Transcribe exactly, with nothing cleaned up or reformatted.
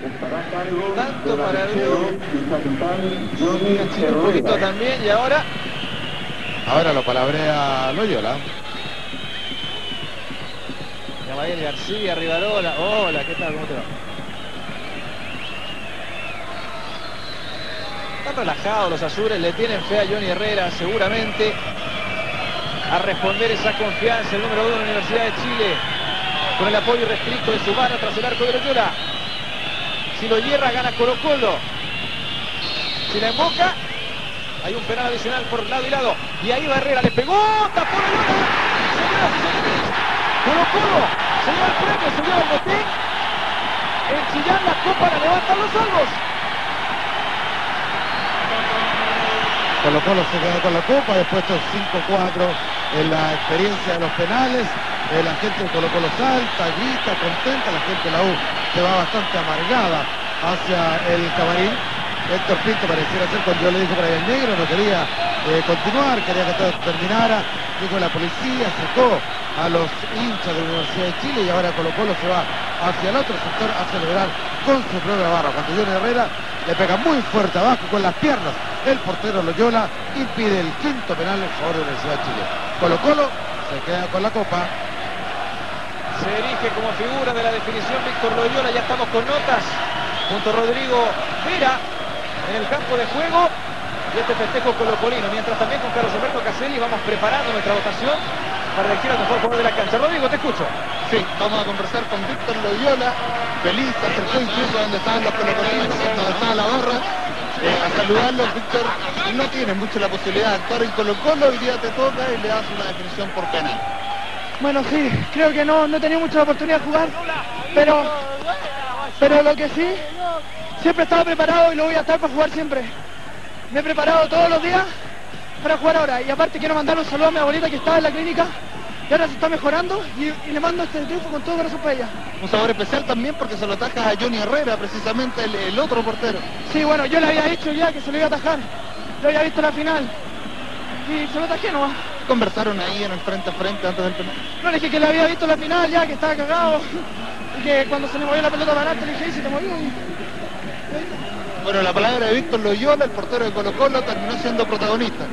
Tanto para el Chile un poquito también, y ahora ahora lo palabrea Loyola. Gabriel García Rivarola, hola, ¿qué tal? ¿Cómo te va? Están relajados los azules, le tienen fe a Johnny Herrera seguramente. A responder esa confianza el número uno de la Universidad de Chile, con el apoyo irrestricto de su mano tras el arco de Loyola. Si lo hierra, gana Colo Colo. Si la emboca, hay un penal adicional por lado y lado. Y ahí Herrera le pegó, tapó el gol. Señoras y señores, Colo Colo se lleva el premio, se lleva el botín. El Chillán la copa la levantan los salvos. Colo Colo se quedó con la copa, después estos cinco cuatro en la experiencia de los penales. Eh, la gente de Colo Colo salta, grita, contenta. La gente de la U se va bastante amargada hacia el camarín. Héctor Pinto pareciera ser, cuando yo le dije para el negro, no quería eh, continuar, quería que todo terminara. Dijo la policía, sacó a los hinchas de la Universidad de Chile, y ahora Colo Colo se va hacia el otro sector a celebrar con su propia barra. Cuando Johnny Herrera le pega muy fuerte abajo con las piernas, el portero Loyola impide el quinto penal en favor de la Universidad de Chile. Colo Colo se queda con la copa. Se erige como figura de la definición Víctor Loyola. Ya estamos con notas junto a Rodrigo Mira en el campo de juego y este festejo colocolino. Mientras también con Carlos Alberto Caselli vamos preparando nuestra votación para elegir al mejor jugador de la cancha. Rodrigo, te escucho. Sí, vamos a conversar con Víctor Loyola. Feliz, acercó incluso donde estaban los colocolinos, donde estaba la barra. Eh, a saludarlos, Víctor. No tiene mucho la posibilidad de actuar en Colo Colo, hoy día te toca y le das una definición por penal. Bueno, sí, creo que no, no he tenido mucha oportunidad de jugar, pero, pero lo que sí, siempre he estado preparado y lo voy a estar para jugar siempre. Me he preparado todos los días para jugar ahora, y aparte quiero mandar un saludo a mi abuelita que estaba en la clínica y ahora se está mejorando, y, y le mando este triunfo con todo corazón para ella. Un sabor especial también porque se lo atajas a Johnny Herrera, precisamente el, el otro portero. Sí, bueno, yo le había dicho ya que se lo iba a atajar, lo había visto en la final y se lo atajé nomás. Conversaron ahí en el frente a frente antes del penal. No, le dije que le había visto la final ya, que estaba cagado, y que cuando se le movió la pelota para adelante le dije, y se te movió. Bueno, la palabra de Víctor Loyola, el portero de Colo Colo, terminó siendo protagonista.